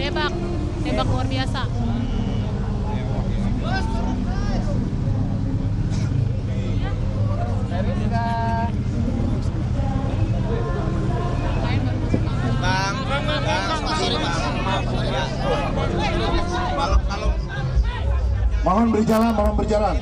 Tembak luar biasa. Mohon berjalan, mohon berjalan.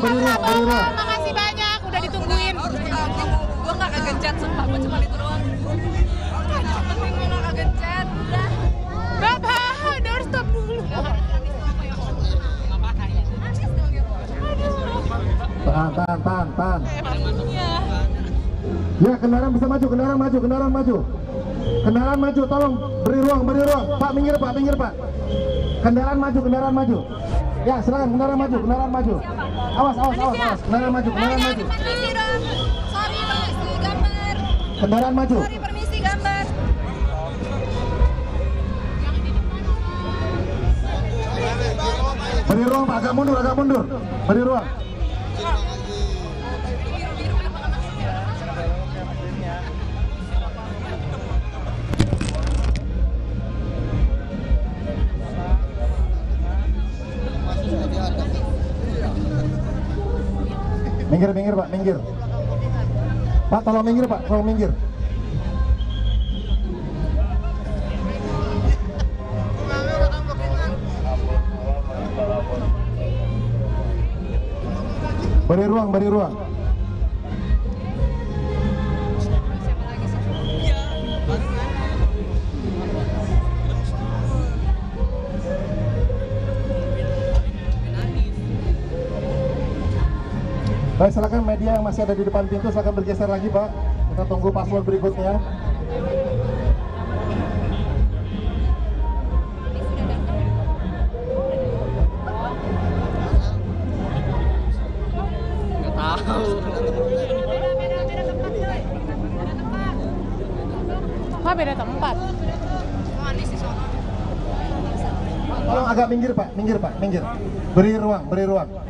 Berulang. Terima kasih banyak, udah ditungguin. Gue gak kegencet, sumpah. Gue cuma itu doang. Penting gue gak kegencet. Bapak, udah harus stop dulu. Tahan. Ya, kendaraan bisa maju, kendaraan maju, tolong beri ruang. Pak, minggir, Pak. Kendaraan maju. Ya, silakan kendaraan maju. Awas. Kendaraan maju. Permisi dong. Sorry, Mas, gambar. Kendaraan maju. Sorry, permisi gambar. Beri ruang, Pak, agak mundur. Beri ruang. Minggir, Pak. Pak, tolong minggir, Pak. Beri ruang. Baik, silakan media yang masih ada di depan pintu silakan bergeser lagi, Pak. Kita tunggu paslon berikutnya. Beda tempat. Tolong agak minggir, Pak. Beri ruang.